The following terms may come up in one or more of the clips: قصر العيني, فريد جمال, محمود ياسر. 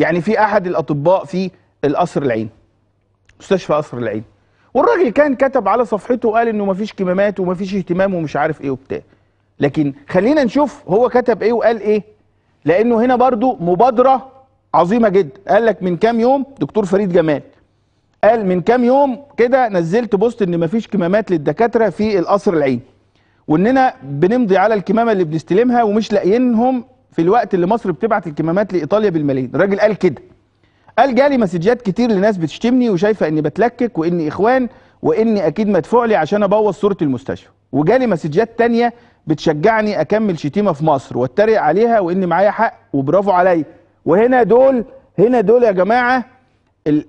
يعني في احد الاطباء في القصر العيني، مستشفى قصر العيني، والراجل كان كتب على صفحته وقال انه مفيش كمامات ومفيش اهتمام ومش عارف ايه وبتاع، لكن خلينا نشوف هو كتب ايه وقال ايه، لانه هنا برضو مبادره عظيمه جدا. قال لك من كام يوم دكتور فريد جمال قال من كام يوم كده نزلت بوست ان مفيش كمامات للدكاتره في القصر العيني، واننا بنمضي على الكمامه اللي بنستلمها ومش لاقيينهم في الوقت اللي مصر بتبعت الكمامات لايطاليا بالملايين. الراجل قال كده، قال جالي مسجات كتير لناس بتشتمني وشايفه اني بتلكك واني اخوان واني اكيد مدفوع لي عشان ابوظ صوره المستشفى، وجالي مسجات تانيه بتشجعني اكمل شتيمه في مصر واتريق عليها واني معايا حق وبرافو عليا. وهنا دول، هنا دول يا جماعه،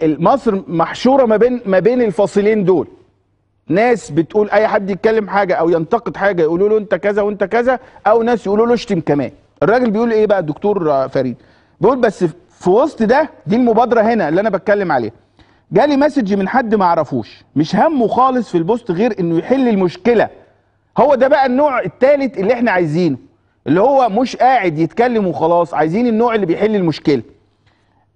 مصر محشوره ما بين الفاصلين دول، ناس بتقول اي حد يتكلم حاجه او ينتقد حاجه يقولوا له انت كذا وانت كذا، او ناس يقولوا له اشتم كمان. الراجل بيقول ايه بقى الدكتور فريد؟ بيقول بس في وسط ده، دي المبادره هنا اللي انا بتكلم عليها، جالي مسج من حد ما اعرفوش مش همه خالص في البوست غير انه يحل المشكله. هو ده بقى النوع الثالث اللي احنا عايزينه، اللي هو مش قاعد يتكلم وخلاص، عايزين النوع اللي بيحل المشكله،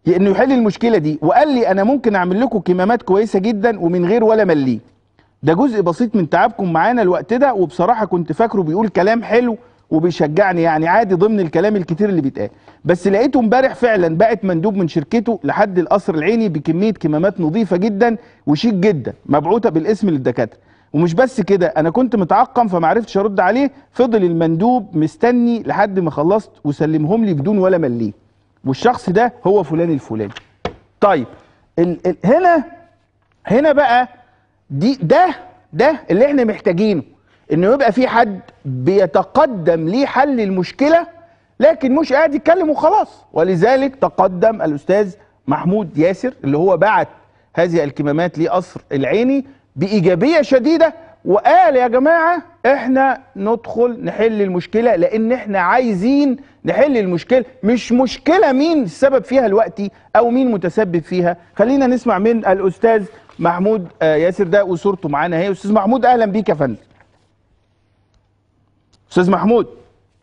انه يحل المشكله دي. وقال لي انا ممكن اعمل لكم كمامات كويسه جدا ومن غير ولا مليم، ده جزء بسيط من تعبكم معانا الوقت ده، وبصراحه كنت فاكره بيقول كلام حلو وبيشجعني يعني عادي ضمن الكلام الكتير اللي بيتقال، بس لقيته امبارح فعلا بقت مندوب من شركته لحد القصر العيني بكميه كمامات نظيفه جدا وشيك جدا مبعوثه بالاسم للدكاتره. ومش بس كده، انا كنت متعقم فمعرفتش ارد عليه، فضل المندوب مستني لحد ما خلصت وسلمهم لي بدون ولا مليه، والشخص ده هو فلان الفلاني. طيب هنا بقى دي ده اللي احنا محتاجينه، انه يبقى في حد بيتقدم لحل المشكله لكن مش قاعد يتكلم وخلاص. ولذلك تقدم الاستاذ محمود ياسر اللي هو بعت هذه الكمامات لقصر العيني بايجابيه شديده، وقال يا جماعه احنا ندخل نحل المشكله، لان احنا عايزين نحل المشكله، مش مشكله مين السبب فيها دلوقتي او مين متسبب فيها. خلينا نسمع من الاستاذ محمود ياسر ده وصورته معانا اهي. استاذ محمود اهلا بيك يا فندم. استاذ محمود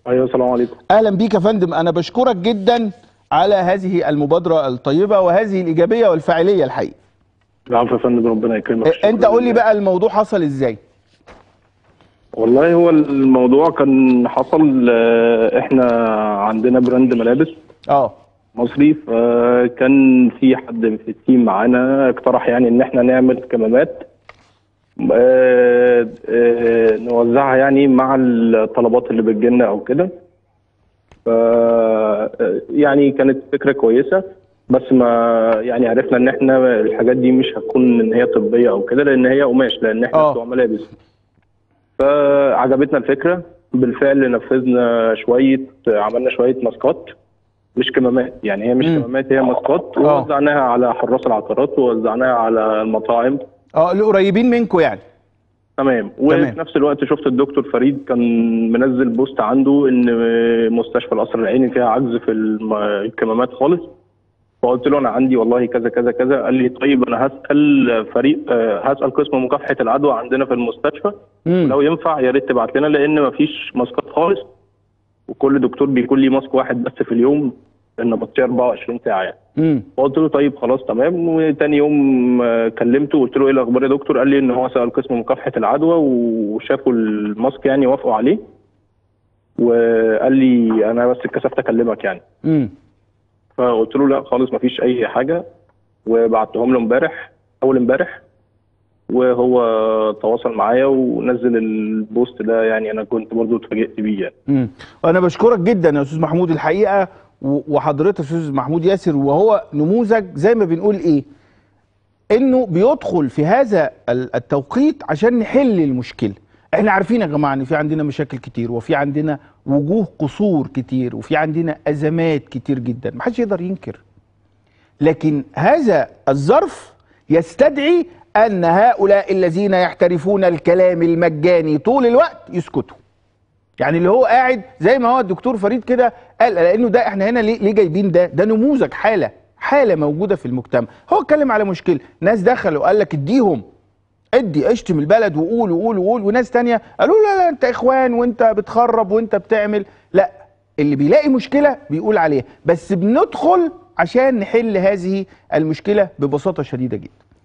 ايوه السلام عليكم. اهلا بيك يا فندم، انا بشكرك جدا على هذه المبادره الطيبه وهذه الايجابيه والفاعليه الحقيقه. العفو يا فندم ربنا يكرمك. انت قول لي بقى الموضوع حصل ازاي؟ والله هو الموضوع كان حصل، احنا عندنا براند ملابس مصري، فكان في حد في التيم معانا اقترح يعني ان احنا نعمل كمامات نوزعها يعني مع الطلبات اللي بتجيلنا او كده، ف يعني كانت فكره كويسه، بس ما يعني عرفنا ان احنا الحاجات دي مش هتكون ان هي طبيه او كده، لان هي قماش، لان احنا بتوع ملابس. فعجبتنا الفكره بالفعل، نفذنا عملنا شويه ماسكات، مش كمامات يعني، هي مش كمامات هي ماسكات، ووزعناها على حراس العقارات ووزعناها على المطاعم اللي قريبين منكم يعني. تمام. وفي نفس الوقت شفت الدكتور فريد كان منزل بوست عنده ان مستشفى القصر العيني فيها عجز في الكمامات خالص، فقلت له انا عندي والله كذا كذا كذا، قال لي طيب انا هسال فريق، هسال قسم مكافحه العدوى عندنا في المستشفى، لو ينفع يا ريت تبعت لنا، لان مفيش ماسكات خالص، وكل دكتور بيكون ليه ماسك واحد بس في اليوم، لان بطيه 24 ساعه يعني. فقلت له طيب خلاص تمام. وتاني يوم كلمته وقلت له ايه الاخبار يا دكتور؟ قال لي ان هو سال قسم مكافحه العدوى وشافوا الماسك يعني وافقوا عليه، وقال لي انا بس اتكسفت اكلمك يعني. فقلت له لا خالص مفيش اي حاجه، وبعتهم له امبارح اول امبارح، وهو تواصل معايا ونزل البوست ده يعني، انا كنت برضه اتفاجئت بيه يعني. انا بشكرك جدا يا استاذ محمود الحقيقه، وحضرتك استاذ محمود ياسر، وهو نموذج زي ما بنقول ايه، انه بيدخل في هذا التوقيت عشان نحل المشكله. احنا عارفين يا جماعه ان في عندنا مشاكل كتير، وفي عندنا وجوه قصور كتير، وفي عندنا ازمات كتير جدا، محدش يقدر ينكر، لكن هذا الظرف يستدعي ان هؤلاء الذين يحترفون الكلام المجاني طول الوقت يسكتوا. يعني اللي هو قاعد زي ما هو الدكتور فريد كده قال، لانه ده احنا هنا ليه جايبين ده نموذج حاله موجوده في المجتمع. هو اتكلم على مشكله، ناس دخلوا قال لك اديهم، اشتم البلد وقول وقول وقول، وناس تانية قالوا لا لا انت اخوان وانت بتخرب وانت بتعمل. لا، اللي بيلاقي مشكله بيقول عليها، بس بندخل عشان نحل هذه المشكلة ببساطة شديدة جدا.